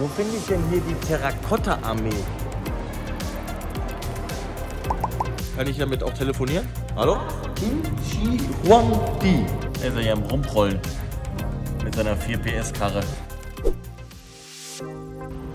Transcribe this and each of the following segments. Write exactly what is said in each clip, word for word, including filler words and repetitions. Wo finde ich denn hier die Terrakottaarmee? Kann ich damit auch telefonieren? Hallo? Qin Shi Huangdi. Er ist ja am Rumprollen. Mit seiner vier PS-Karre.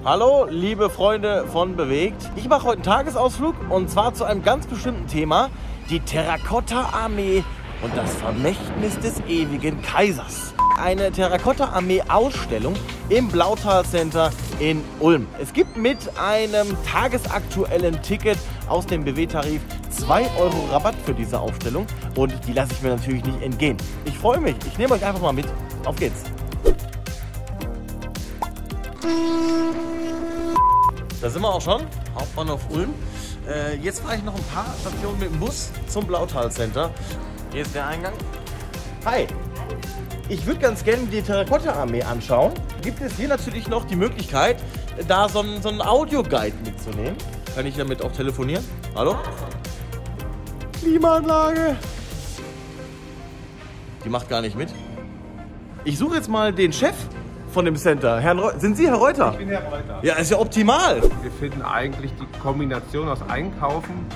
Hallo, liebe Freunde von BEWEGT. Ich mache heute einen Tagesausflug und zwar zu einem ganz bestimmten Thema. Die Terrakottaarmee und das Vermächtnis des ewigen Kaisers. Eine Terrakottaarmee-Ausstellung im Blautal Center in Ulm. Es gibt mit einem tagesaktuellen Ticket aus dem B W-Tarif zwei Euro Rabatt für diese Ausstellung und die lasse ich mir natürlich nicht entgehen. Ich freue mich, ich nehme euch einfach mal mit. Auf geht's! Da sind wir auch schon, Hauptbahnhof Ulm. Äh, jetzt fahre ich noch ein paar Stationen mit dem Bus zum Blautal Center. Hier ist der Eingang. Hi! Ich würde ganz gerne die Terrakottaarmee anschauen. Gibt es hier natürlich noch die Möglichkeit, da so einen, so einen Audioguide mitzunehmen. Kann ich damit auch telefonieren? Hallo? Klimaanlage! Die macht gar nicht mit. Ich suche jetzt mal den Chef von dem Center. Herrn Reuter. Sind Sie Herr Reuter? Ich bin Herr Reuter. Ja, ist ja optimal. Wir finden eigentlich die Kombination aus Einkaufen,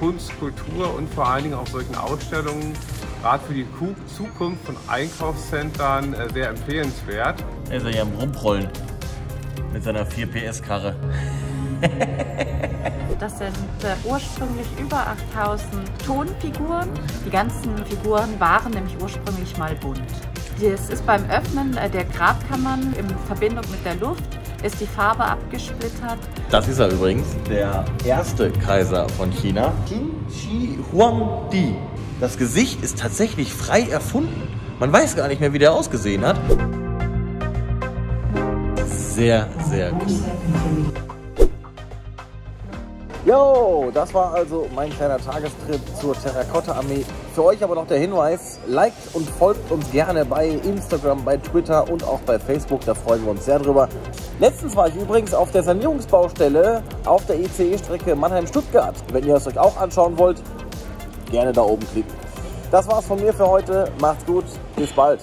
Kunst, Kultur und vor allen Dingen auch solchen Ausstellungen gerade für die Zukunft von Einkaufszentren sehr empfehlenswert. Er ist ja am Rumprollen mit seiner vier PS-Karre. Das sind äh, ursprünglich über achttausend Tonfiguren. Die ganzen Figuren waren nämlich ursprünglich mal bunt. Es ist beim Öffnen äh, der Grabkammern in Verbindung mit der Luft ist die Farbe abgesplittert. Das ist er übrigens, der erste Kaiser von China, Qin Shi Huangdi. Das Gesicht ist tatsächlich frei erfunden. Man weiß gar nicht mehr, wie der ausgesehen hat. Sehr, sehr gut. Yo, das war also mein kleiner Tagestrip zur Terrakottaarmee. Für euch aber noch der Hinweis, liked und folgt uns gerne bei Instagram, bei Twitter und auch bei Facebook, da freuen wir uns sehr drüber. Letztens war ich übrigens auf der Sanierungsbaustelle auf der I C E-Strecke Mannheim-Stuttgart. Wenn ihr es euch auch anschauen wollt, gerne da oben klicken. Das war's von mir für heute, macht's gut, bis bald.